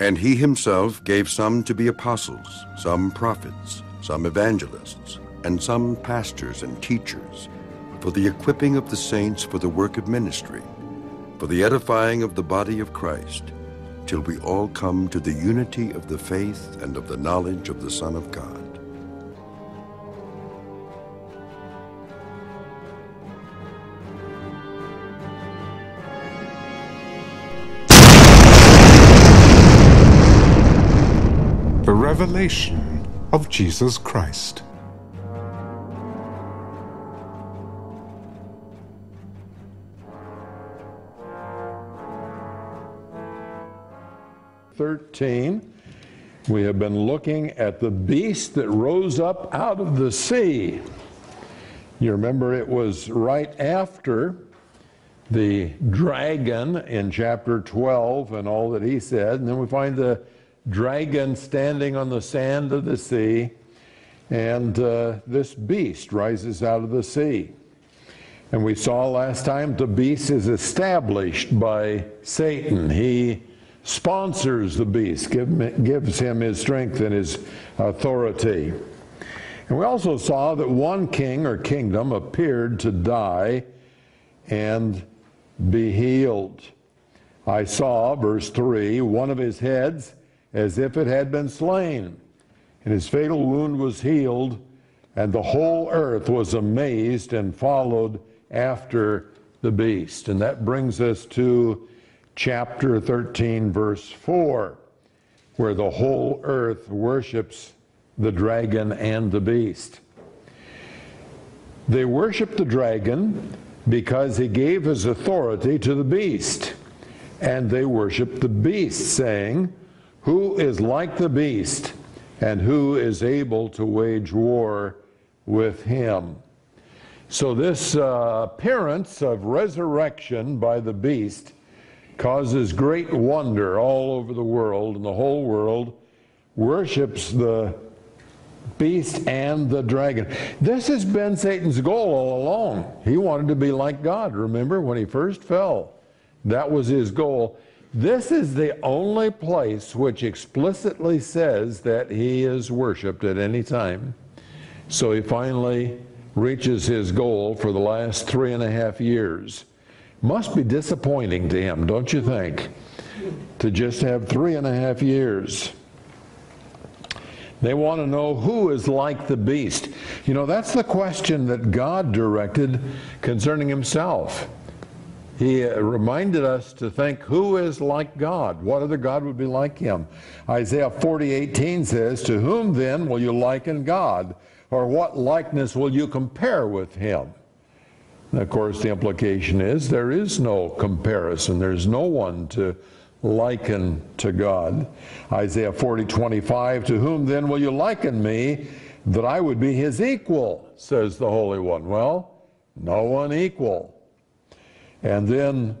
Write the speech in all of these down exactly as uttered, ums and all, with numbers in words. And he himself gave some to be apostles, some prophets, some evangelists, and some pastors and teachers, for the equipping of the saints for the work of ministry, for the edifying of the body of Christ, till we all come to the unity of the faith and of the knowledge of the Son of God. The Revelation of Jesus Christ. thirteen, we have been looking at the beast that rose up out of the sea. You remember it was right after the dragon in chapter twelve and all that he said, and then we find the dragon standing on the sand of the sea, and uh, this beast rises out of the sea. And we saw last time the beast is established by Satan. He sponsors the beast, give him, gives him his strength and his authority. And we also saw that one king or kingdom appeared to die and be healed. I saw, verse three, one of his heads as if it had been slain, and his fatal wound was healed, and the whole earth was amazed and followed after the beast. And that brings us to chapter thirteen, verse four, where the whole earth worships the dragon and the beast. They worship the dragon because he gave his authority to the beast, and they worship the beast, saying, "Who is like the beast, and who is able to wage war with him?" So this uh, appearance of resurrection by the beast causes great wonder all over the world, and the whole world worships the beast and the dragon. This has been Satan's goal all along. He wanted to be like God, remember, when he first fell. That was his goal. This is the only place which explicitly says that he is worshipped at any time. So he finally reaches his goal for the last three and a half years. Must be disappointing to him, don't you think, to just have three and a half years. They want to know who is like the beast. You know, that's the question that God directed concerning himself. He reminded us to think, who is like God? What other God would be like him? Isaiah forty, eighteen says, "To whom then will you liken God? Or what likeness will you compare with him?" And of course, the implication is there is no comparison. There's no one to liken to God. Isaiah forty, twenty-five, "To whom then will you liken me, that I would be his equal, says the Holy One?" Well, no one equal. And then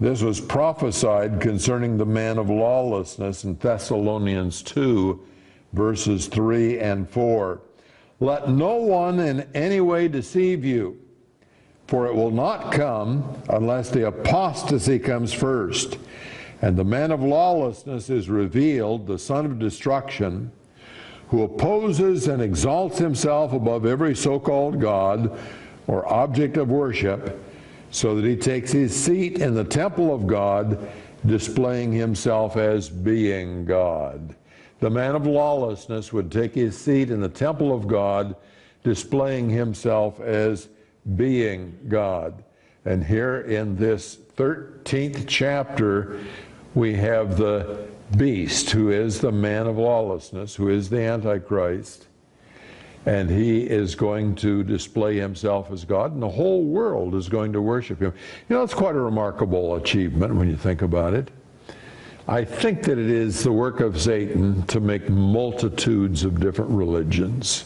this was prophesied concerning the man of lawlessness in Thessalonians two, verses three and four. "Let no one in any way deceive you, for it will not come unless the apostasy comes first. And the man of lawlessness is revealed, the son of destruction, who opposes and exalts himself above every so-called God or object of worship, so that he takes his seat in the temple of God, displaying himself as being God." The man of lawlessness would take his seat in the temple of God, displaying himself as being God. And here in this thirteenth chapter, we have the beast, who is the man of lawlessness, who is the Antichrist. And he is going to display himself as God, and the whole world is going to worship him. You know, it's quite a remarkable achievement when you think about it. I think that it is the work of Satan to make multitudes of different religions.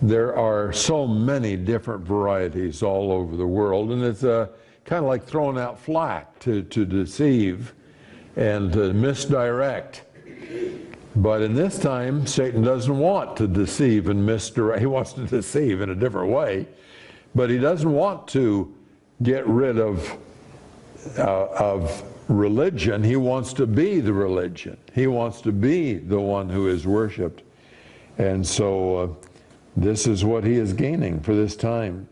There are so many different varieties all over the world, and it's uh, kind of like throwing out flack to, to deceive and to misdirect. But in this time, Satan doesn't want to deceive and misdirect. He wants to deceive in a different way, but he doesn't want to get rid of uh, of religion, he wants to be the religion. He wants to be the one who is worshipped. And so uh, this is what he is gaining for this time.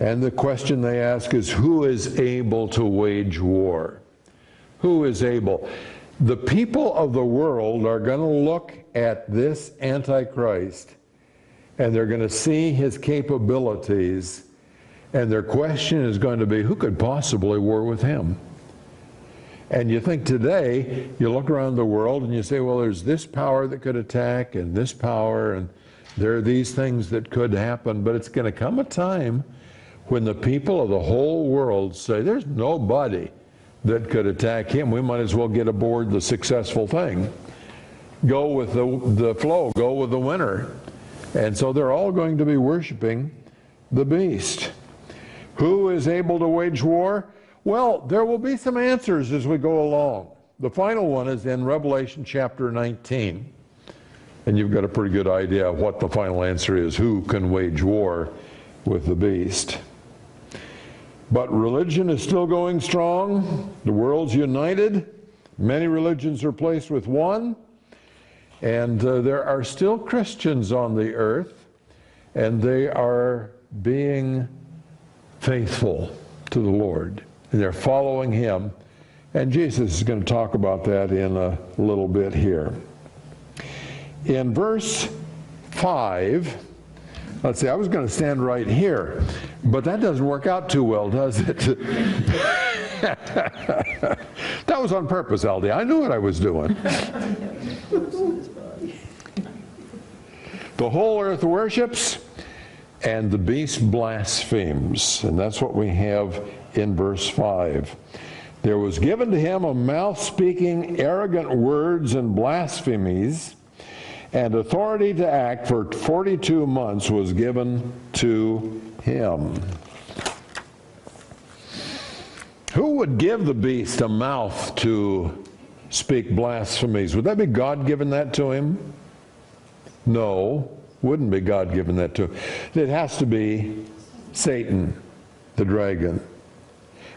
And the question they ask is, who is able to wage war? Who is able? The people of the world are going to look at this Antichrist, and they're going to see his capabilities, and their question is going to be, who could possibly war with him? And you think today, you look around the world and you say, well, there's this power that could attack, and this power, and there are these things that could happen, but it's going to come a time when the people of the whole world say, there's nobody that could attack him. We might as well get aboard the successful thing. Go with the, the flow, go with the winner. And so they're all going to be worshiping the beast. Who is able to wage war? Well, there will be some answers as we go along. The final one is in Revelation chapter nineteen. And you've got a pretty good idea of what the final answer is. Who can wage war with the beast? But religion is still going strong. The world's united. Many religions are placed with one. And uh, there are still Christians on the earth, and they are being faithful to the Lord. And they're following him. And Jesus is going to talk about that in a little bit here. In verse five, let's see, I was going to stand right here, but that doesn't work out too well, does it? That was on purpose, Aldi. I knew what I was doing. The whole earth worships, and the beast blasphemes. And that's what we have in verse five. There was given to him a mouth speaking arrogant words and blasphemies, and authority to act for forty-two months was given to him. Who would give the beast a mouth to speak blasphemies? Would that be God giving that to him? No, wouldn't be God giving that to him. It has to be Satan, the dragon.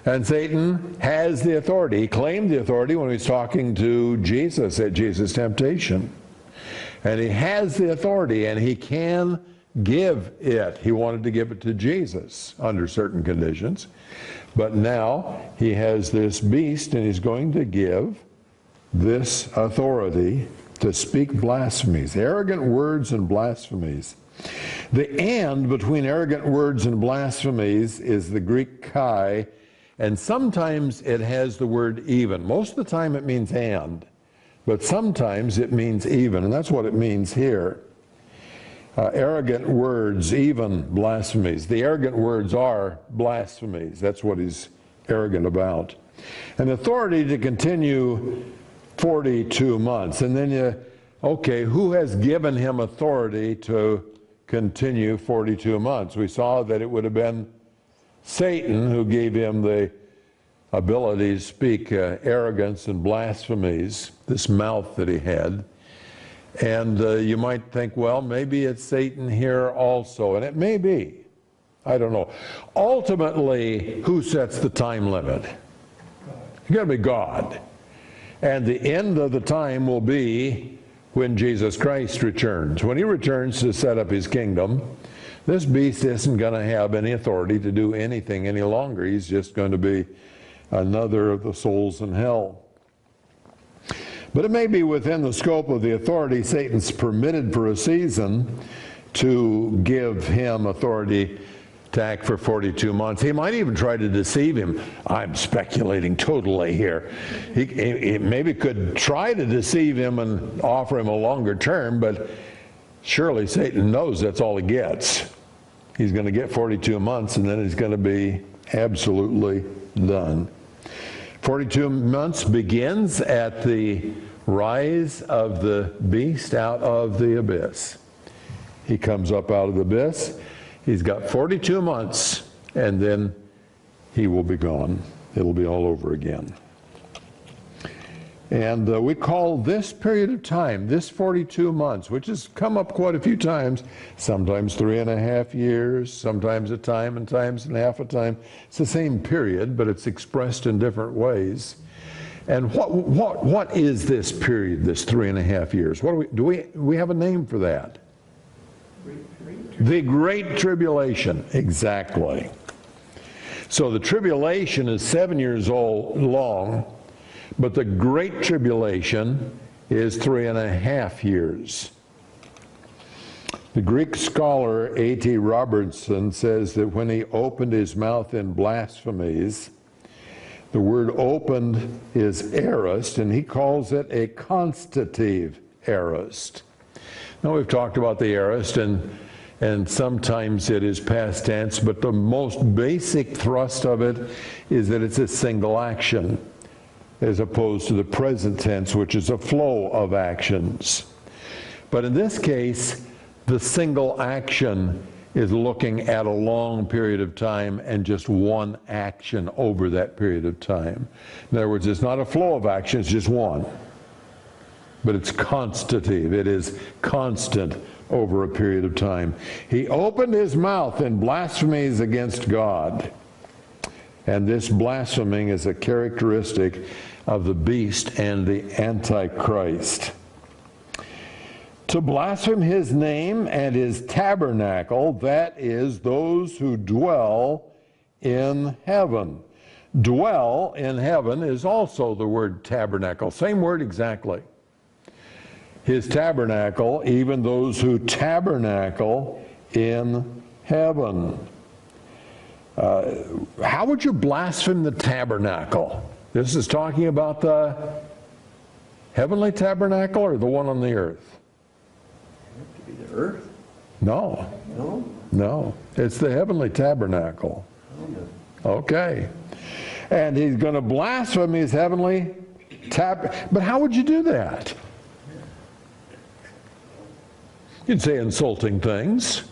And Satan has the authority. He claimed the authority when he was talking to Jesus at Jesus' temptation. And he has the authority, and he can give it. He wanted to give it to Jesus under certain conditions. But now he has this beast, and he's going to give this authority to speak blasphemies, arrogant words and blasphemies. The and between arrogant words and blasphemies is the Greek kai, and sometimes it has the word even. Most of the time it means and. But sometimes it means even, and that's what it means here. Uh, arrogant words, even blasphemies. The arrogant words are blasphemies. That's what he's arrogant about. And authority to continue forty-two months. And then you, okay, who has given him authority to continue forty-two months? We saw that it would have been Satan who gave him the ability to speak uh, arrogance and blasphemies, this mouth that he had. And uh, you might think, well, maybe it's Satan here also. And it may be. I don't know. Ultimately, who sets the time limit? It's got to be God. And the end of the time will be when Jesus Christ returns. When he returns to set up his kingdom, this beast isn't going to have any authority to do anything any longer. He's just going to be another of the souls in hell. But it may be within the scope of the authority Satan's permitted for a season to give him authority to act for forty-two months. He might even try to deceive him. I'm speculating totally here. He, he, he maybe could try to deceive him and offer him a longer term, but surely Satan knows that's all he gets. He's going to get forty-two months, and then he's going to be absolutely done. forty-two months begins at the rise of the beast out of the abyss. He comes up out of the abyss. He's got forty-two months, and then he will be gone. It'll be all over again. And uh, we call this period of time, this forty-two months, which has come up quite a few times, sometimes three and a half years, sometimes a time and times and half a time. It's the same period, but it's expressed in different ways. And what what what is this period, this three and a half years? What do we do we we have a name for that? The Great Tribulation, exactly. So the tribulation is seven years old long, but the Great Tribulation is three and a half years. The Greek scholar A T Robertson says that when he opened his mouth in blasphemies, the word opened is aorist, and he calls it a constative aorist. Now, we've talked about the aorist, and, and sometimes it is past tense, but the most basic thrust of it is that it's a single action, as opposed to the present tense, which is a flow of actions. But in this case, the single action is looking at a long period of time and just one action over that period of time. In other words, it's not a flow of action, it's just one. But it's constative, it is constant over a period of time. He opened his mouth in blasphemies against God. And this blaspheming is a characteristic of the beast and the Antichrist. To blaspheme his name and his tabernacle, that is, those who dwell in heaven. Dwell in heaven is also the word tabernacle, same word exactly. His tabernacle, even those who tabernacle in heaven. Uh, how would you blaspheme the tabernacle? This is talking about the heavenly tabernacle or the one on the earth? The earth? No. No? No. It's the heavenly tabernacle. Okay. And he's going to blaspheme his heavenly tabernacle. But how would you do that? You'd say insulting things.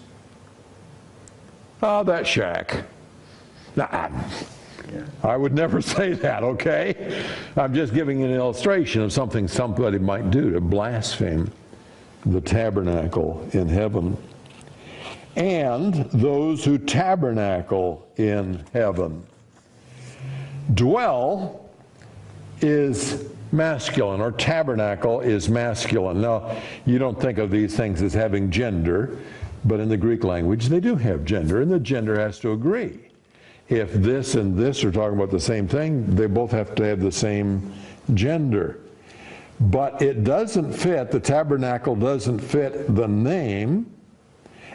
Oh, that shack. Nah, I would never say that, okay? I'm just giving an illustration of something somebody might do to blaspheme the tabernacle in heaven, and those who tabernacle in heaven. Dwell is masculine, or tabernacle is masculine. Now, you don't think of these things as having gender, but in the Greek language they do have gender, and the gender has to agree. If this and this are talking about the same thing, they both have to have the same gender. But it doesn't fit, the tabernacle doesn't fit the name,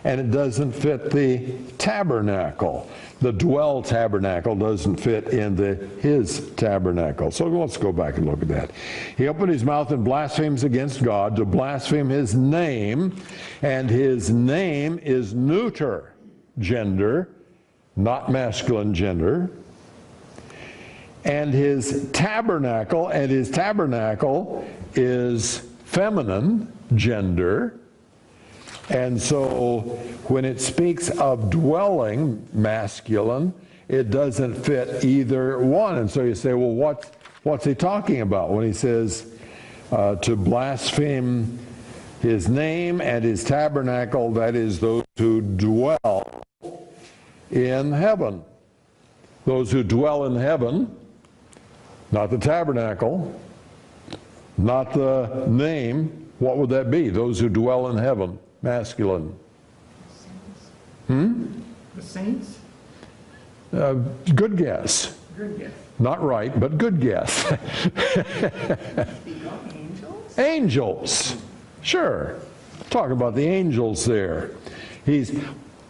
and it doesn't fit the tabernacle. The dwell tabernacle doesn't fit in the his tabernacle. So let's go back and look at that. He opened his mouth and blasphemes against God, to blaspheme his name, and his name is neuter gender, not masculine gender. And his tabernacle, and his tabernacle is feminine gender. And so when it speaks of dwelling, masculine, it doesn't fit either one. And so you say, well, what, what's he talking about when he says uh, to blaspheme his name and his tabernacle, that is, those who dwell in heaven. Those who dwell in heaven, not the tabernacle, not the name. What would that be? Those who dwell in heaven, masculine. The hmm? The saints? Uh, good guess. Good guess. Not right, but good guess. Angels? Angels. Sure. Talk about the angels there. He's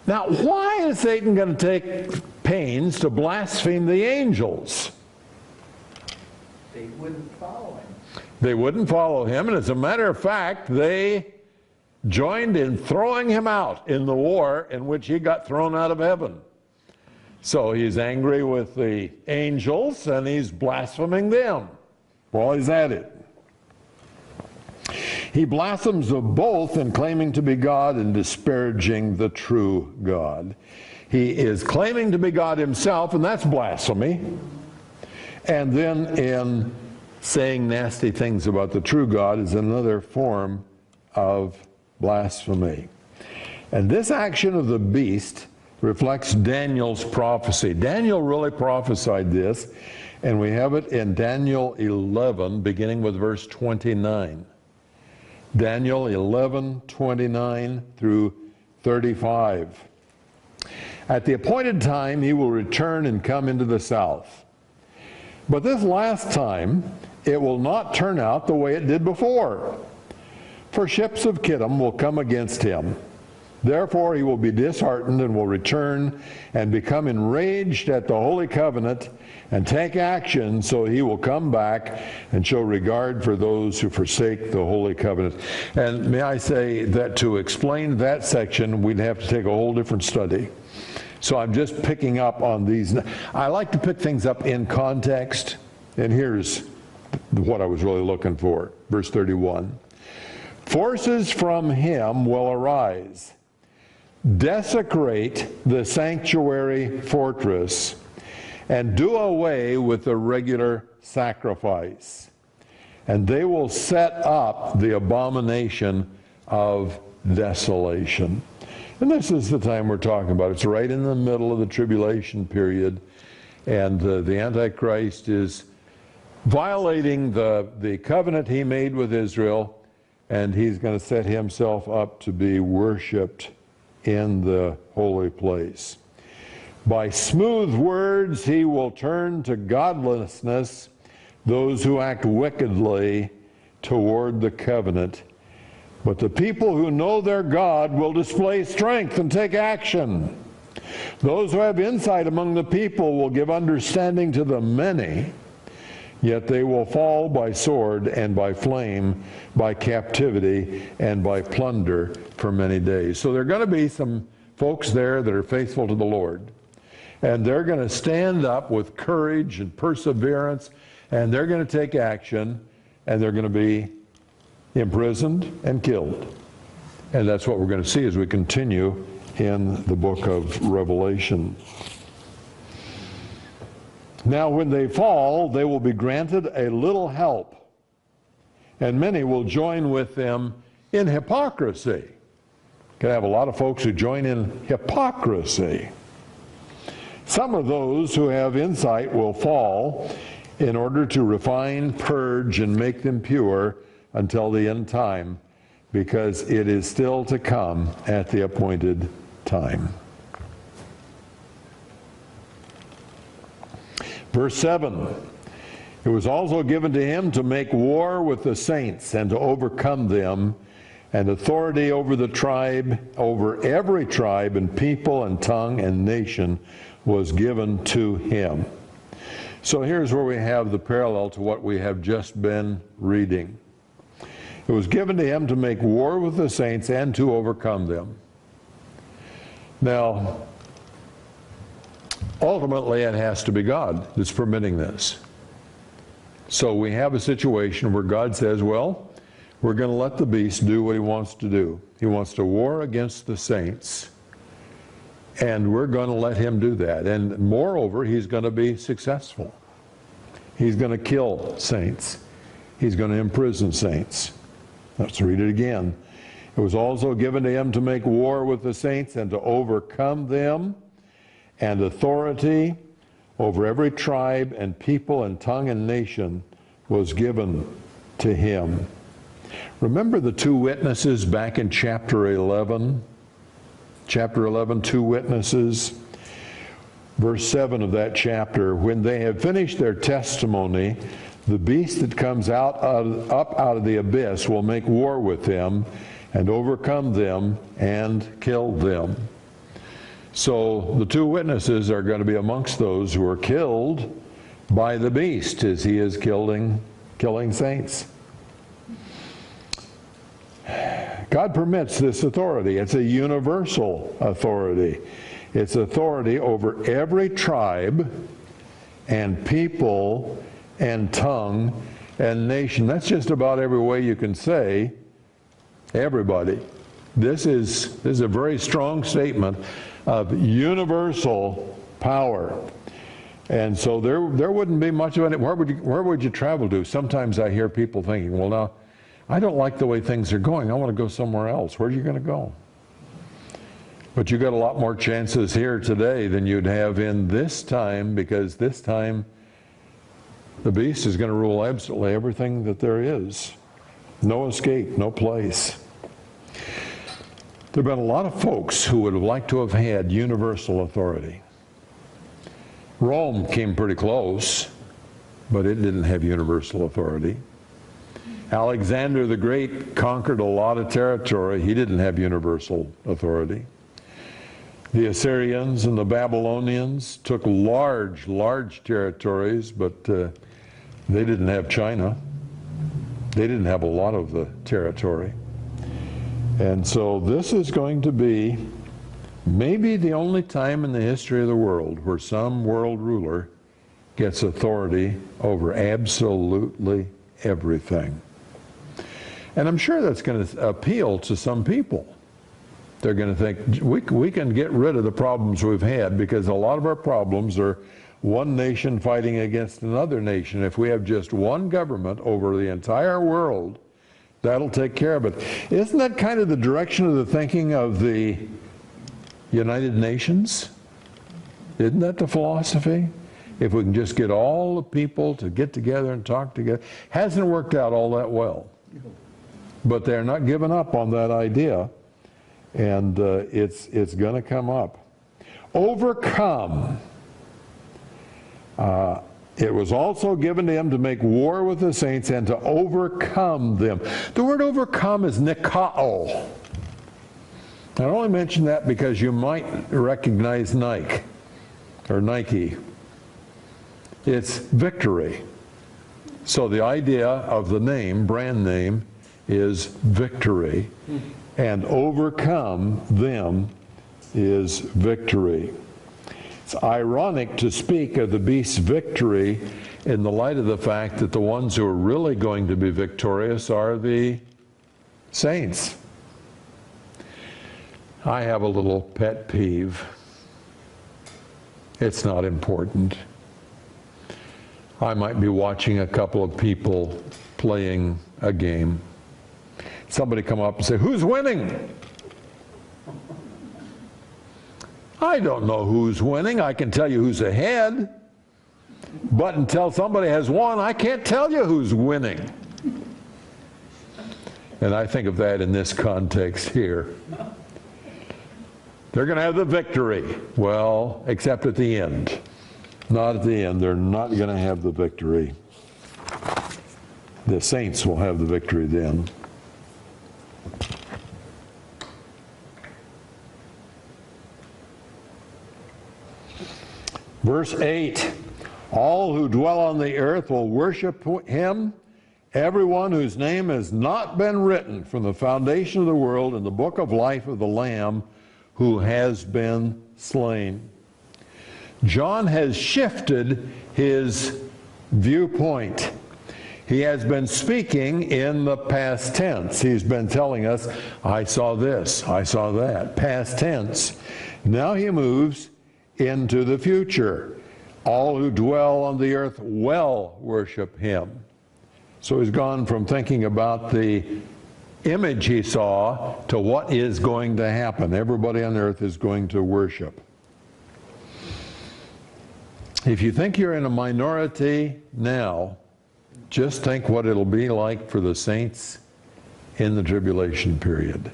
now, why is Satan going to take pains to blaspheme the angels? They wouldn't follow him. They wouldn't follow him, and as a matter of fact, they joined in throwing him out in the war in which he got thrown out of heaven. So he's angry with the angels, and he's blaspheming them while he's at it. He blasphemes of both in claiming to be God and disparaging the true God. He is claiming to be God himself, and that's blasphemy. And then in saying nasty things about the true God is another form of blasphemy. And this action of the beast reflects Daniel's prophecy. Daniel really prophesied this, and we have it in Daniel eleven, beginning with verse twenty-nine. Daniel eleven, twenty-nine through thirty-five. At the appointed time, he will return and come into the south. But this last time, it will not turn out the way it did before. For ships of Kittim will come against him. Therefore, he will be disheartened and will return and become enraged at the Holy Covenant and take action, so he will come back and show regard for those who forsake the Holy Covenant. And may I say that to explain that section, we'd have to take a whole different study. So I'm just picking up on these. I like to pick things up in context, and here's what I was really looking for. Verse thirty-one, forces from him will arise, desecrate the sanctuary fortress, and do away with the regular sacrifice. And they will set up the abomination of desolation. And this is the time we're talking about. It's right in the middle of the tribulation period, and uh, the Antichrist is violating the, the covenant he made with Israel, and he's going to set himself up to be worshipped in the holy place. By smooth words he will turn to godlessness those who act wickedly toward the covenant. But the people who know their God will display strength and take action. Those who have insight among the people will give understanding to the many, yet they will fall by sword and by flame, by captivity and by plunder for many days. So there are going to be some folks there that are faithful to the Lord. And they're going to stand up with courage and perseverance, and they're going to take action, and they're going to be imprisoned and killed. And that's what we're going to see as we continue in the book of Revelation. Now when they fall, they will be granted a little help, and many will join with them in hypocrisy. Can have a lot of folks who join in hypocrisy. Some of those who have insight will fall in order to refine, purge, and make them pure until the end time, because it is still to come at the appointed time. Verse seven, it was also given to him to make war with the saints and to overcome them, and authority over the tribe, over every tribe and people and tongue and nation was given to him. So here's where we have the parallel to what we have just been reading. It was given to him to make war with the saints and to overcome them. Now, ultimately it has to be God that's permitting this. So we have a situation where God says, well, we're going to let the beast do what he wants to do. He wants to war against the saints, and we're going to let him do that. And moreover, he's going to be successful. He's going to kill saints. He's going to imprison saints. Let's read it again. It was also given to him to make war with the saints and to overcome them, and authority over every tribe and people and tongue and nation was given to him. Remember the two witnesses back in chapter eleven? Chapter eleven, two witnesses. Verse seven of that chapter, when they have finished their testimony, the beast that comes out of, up out of the abyss will make war with them and overcome them and kill them. So the two witnesses are going to be amongst those who are killed by the beast as he is killing, killing saints. God permits this authority. It's a universal authority. It's authority over every tribe and people and tongue and nation. That's just about every way you can say everybody. This is, this is a very strong statement of universal power. And so there, there wouldn't be much of it. Where would you, where would you travel to? Sometimes I hear people thinking, well, now, I don't like the way things are going. I want to go somewhere else. Where are you going to go? But you got a lot more chances here today than you'd have in this time, because this time the beast is going to rule absolutely everything that there is. No escape, no place. There have been a lot of folks who would have liked to have had universal authority. Rome came pretty close, but it didn't have universal authority. Alexander the Great conquered a lot of territory. He didn't have universal authority. The Assyrians and the Babylonians took large, large territories, but uh, they didn't have China. They didn't have a lot of the territory. And so this is going to be maybe the only time in the history of the world where some world ruler gets authority over absolutely everything. And I'm sure that's going to appeal to some people. They're going to think, we, we can get rid of the problems we've had, because a lot of our problems are one nation fighting against another nation. If we have just one government over the entire world, that'll take care of it. Isn't that kind of the direction of the thinking of the United Nations? Isn't that the philosophy? If we can just get all the people to get together and talk together. Hasn't worked out all that well. But they're not giving up on that idea. And uh, it's, it's going to come up. Overcome. Uh, it was also given to him to make war with the saints and to overcome them. The word overcome is nikao. I only mention that because you might recognize Nike or Nike. It's victory. So the idea of the name, brand name, is victory. And overcome them is victory. It's ironic to speak of the beast's victory in the light of the fact that the ones who are really going to be victorious are the saints. I have a little pet peeve. It's not important. I might be watching a couple of people playing a game. Somebody come up and say, who's winning? I don't know who's winning. I can tell you who's ahead. But until somebody has won, I can't tell you who's winning. And I think of that in this context here. They're going to have the victory. Well, except at the end. Not at the end. They're not going to have the victory. The saints will have the victory then. Verse eight, all who dwell on the earth will worship him, everyone whose name has not been written from the foundation of the world in the book of life of the Lamb who has been slain. John has shifted his viewpoint. He has been speaking in the past tense. He's been telling us, I saw this, I saw that, past tense. Now he moves into the future. All who dwell on the earth will worship him. So he's gone from thinking about the image he saw to what is going to happen. Everybody on earth is going to worship. If you think you're in a minority now, just think what it'll be like for the saints in the tribulation period.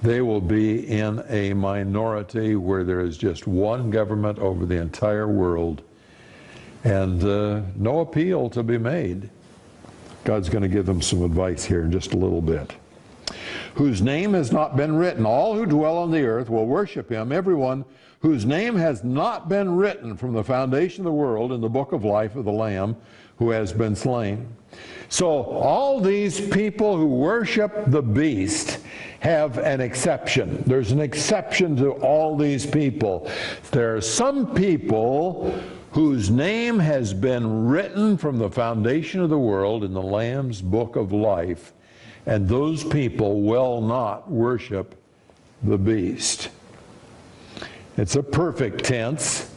They will be in a minority where there is just one government over the entire world, and uh, no appeal to be made. God's going to give them some advice here in just a little bit. Whose name has not been written. All who dwell on the earth will worship him, everyone whose name has not been written from the foundation of the world in the book of life of the Lamb who has been slain. So all these people who worship the beast have an exception. There's an exception to all these people. There are some people whose name has been written from the foundation of the world in the Lamb's book of life, and those people will not worship the beast. It's a perfect tense.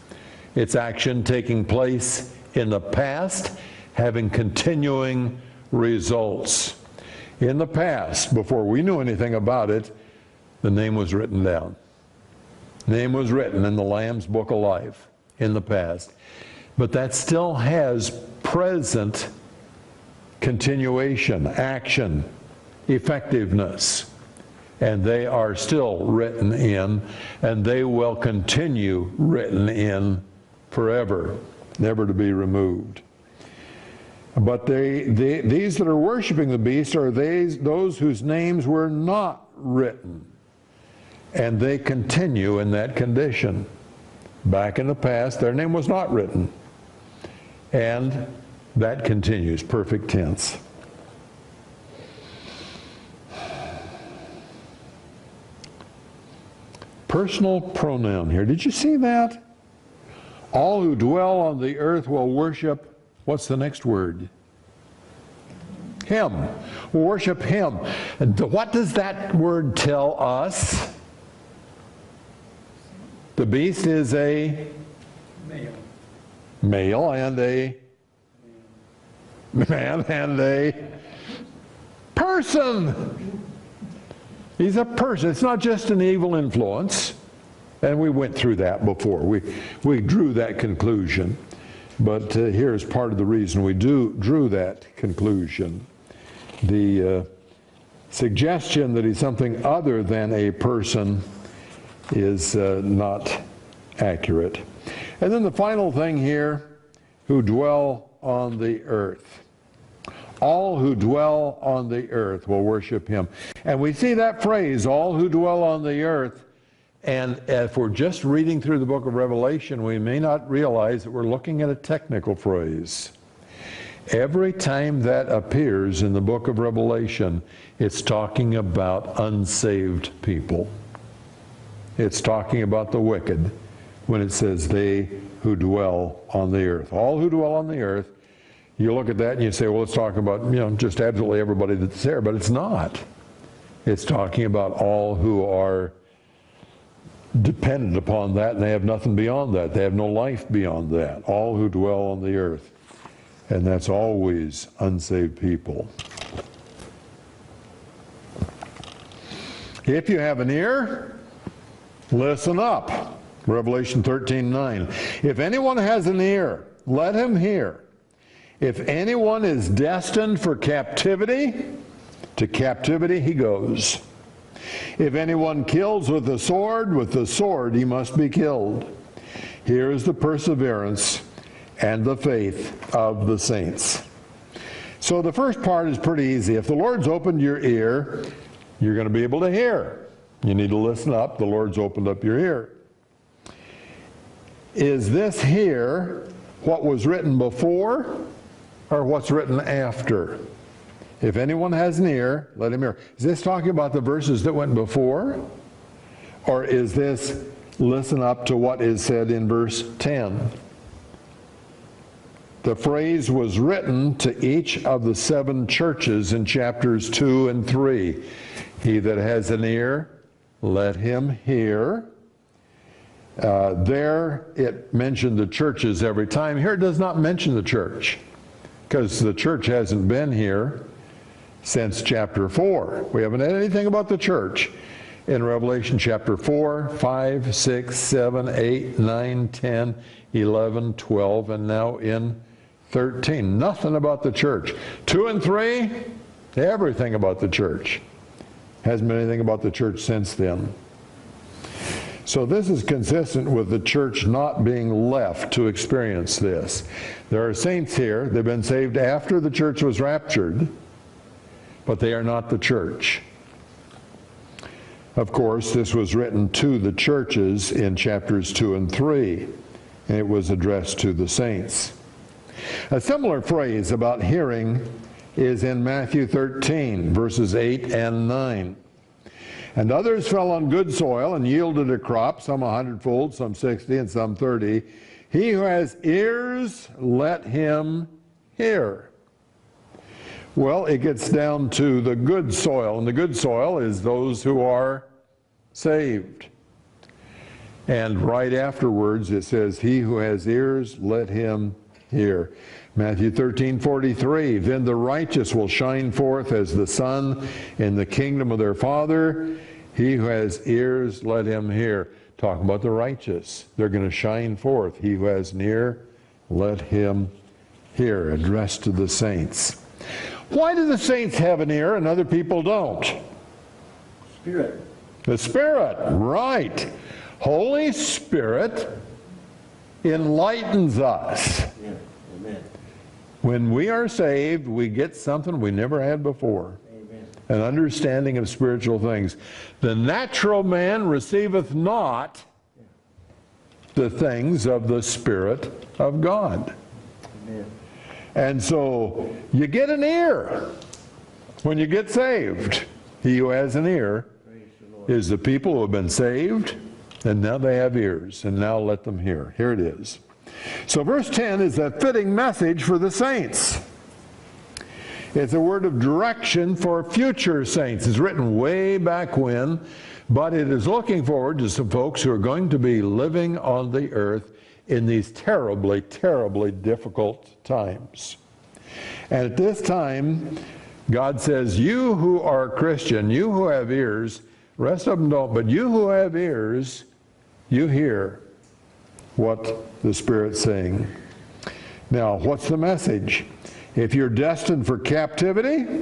its action taking place in the past, having continuing results. In the past, before we knew anything about it, the name was written down. Name was written in the Lamb's Book of Life in the past. But that still has present continuation, action, effectiveness. And they are still written in, and they will continue written in forever, never to be removed. But they, they, these that are worshiping the beast are they, those whose names were not written. And they continue in that condition. Back in the past, their name was not written. And that continues, perfect tense. Personal pronoun here. Did you see that? All who dwell on the earth will worship. What's the next word? Him. We'll worship him. And what does that word tell us? The beast is a male, male and a man and a person. He's a person. It's not just an evil influence. And we went through that before. We, we drew that conclusion. But uh, here's part of the reason we do, drew that conclusion. The uh, suggestion that he's something other than a person is uh, not accurate. And then the final thing here, who dwell on the earth. All who dwell on the earth will worship him. And we see that phrase, all who dwell on the earth. And if we're just reading through the book of Revelation, we may not realize that we're looking at a technical phrase. Every time that appears in the book of Revelation, it's talking about unsaved people. It's talking about the wicked when it says they who dwell on the earth. All who dwell on the earth, you look at that and you say, well, it's talking about, you know, just absolutely everybody that's there, but it's not. It's talking about all who are dependent upon that, and they have nothing beyond that. They have no life beyond that. All who dwell on the earth. And that's always unsaved people. If you have an ear, listen up. Revelation thirteen nine. If anyone has an ear, let him hear. If anyone is destined for captivity, to captivity he goes. If anyone kills with the sword, with the sword he must be killed. Here is the perseverance and the faith of the saints. So the first part is pretty easy. If the Lord's opened your ear, you're going to be able to hear. You need to listen up. The Lord's opened up your ear. Is this here what was written before or what's written after? If anyone has an ear, let him hear. Is this talking about the verses that went before? Or is this listen up to what is said in verse ten? The phrase was written to each of the seven churches in chapters two and three. He that has an ear, let him hear. Uh, there it mentioned the churches every time. Here it does not mention the church, because the church hasn't been here since chapter four. We haven't had anything about the church in Revelation chapter four, five, six, seven, eight, nine, ten, eleven, twelve, and now in thirteen. Nothing about the church. two and three, everything about the church. Hasn't been anything about the church since then. So this is consistent with the church not being left to experience this. There are saints here. They've been saved after the church was raptured, but they are not the church. Of course, this was written to the churches in chapters two and three, and it was addressed to the saints. A similar phrase about hearing is in Matthew thirteen, verses eight and nine. And others fell on good soil and yielded a crop, some a hundredfold, some sixty, and some thirty. He who has ears, let him hear. Well, it gets down to the good soil, and the good soil is those who are saved. And right afterwards it says, "He who has ears, let him hear." Matthew thirteen forty-three, "Then the righteous will shine forth as the sun in the kingdom of their Father. He who has ears, let him hear." Talking about the righteous. They're going to shine forth. "He who has an ear, let him hear." Addressed to the saints. Why do the saints have an ear and other people don't? Spirit. The Spirit, right. Holy Spirit enlightens us. Yeah. Amen. When we are saved, we get something we never had before. Amen. An understanding of spiritual things. The natural man receiveth not the things of the Spirit of God. Amen. And so you get an ear when you get saved. He who has an ear is the people who have been saved, and now they have ears, and now let them hear. Here it is. So verse ten is a fitting message for the saints. It's a word of direction for future saints. It's written way back when, but it is looking forward to some folks who are going to be living on the earth in these terribly, terribly difficult times. And at this time, God says, you who are Christian, you who have ears, rest of them don't, but you who have ears, you hear what the Spirit's saying. Now, what's the message? If you're destined for captivity,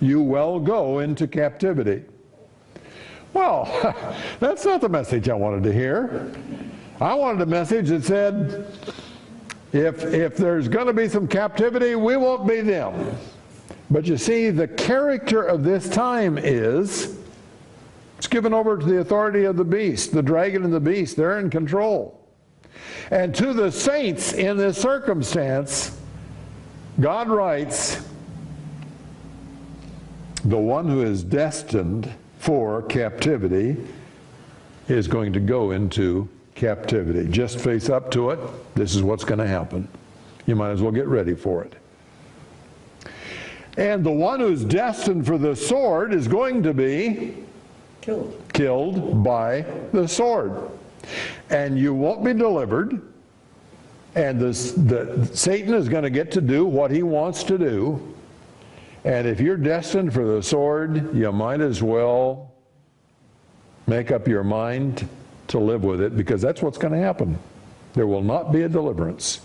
you will go into captivity. Well, that's not the message I wanted to hear. I wanted a message that said, if, if there's going to be some captivity, we won't be them. But you see, the character of this time is, it's given over to the authority of the beast. The dragon and the beast, they're in control. And to the saints in this circumstance, God writes, the one who is destined for captivity is going to go into captivity. Just face up to it. This is what's going to happen. You might as well get ready for it. And the one who's destined for the sword is going to be killed, killed by the sword. And you won't be delivered, and this, the, Satan is going to get to do what he wants to do. And if you're destined for the sword, you might as well make up your mind to live with it, because that's what's going to happen. There will not be a deliverance.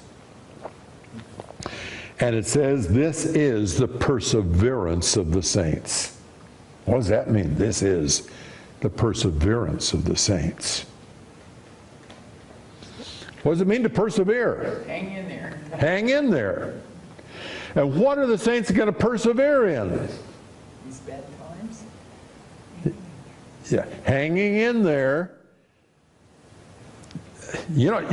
And it says, this is the perseverance of the saints. What does that mean? This is the perseverance of the saints. What does it mean to persevere? Hang in there. Hang in there. And what are the saints going to persevere in? These bad times. Yeah, hanging in there. You know,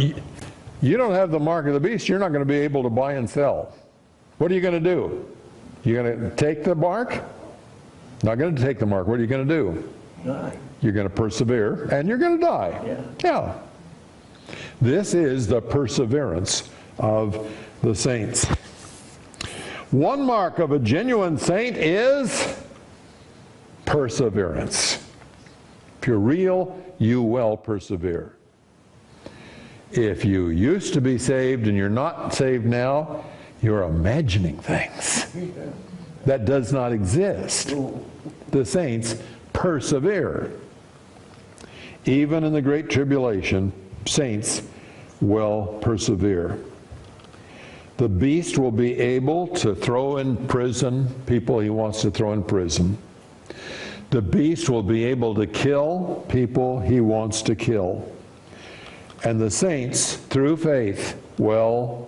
you don't have the mark of the beast, you're not going to be able to buy and sell. What are you going to do? You're going to take the mark? Not going to take the mark. What are you going to do? Die. You're going to persevere, and you're going to die. Yeah. Yeah. This is the perseverance of the saints. One mark of a genuine saint is perseverance. If you're real, you will persevere. If you used to be saved and you're not saved now, you're imagining things. That does not exist. The saints persevere. Even in the Great Tribulation, saints will persevere. The beast will be able to throw in prison people he wants to throw in prison. The beast will be able to kill people he wants to kill. And the saints, through faith, will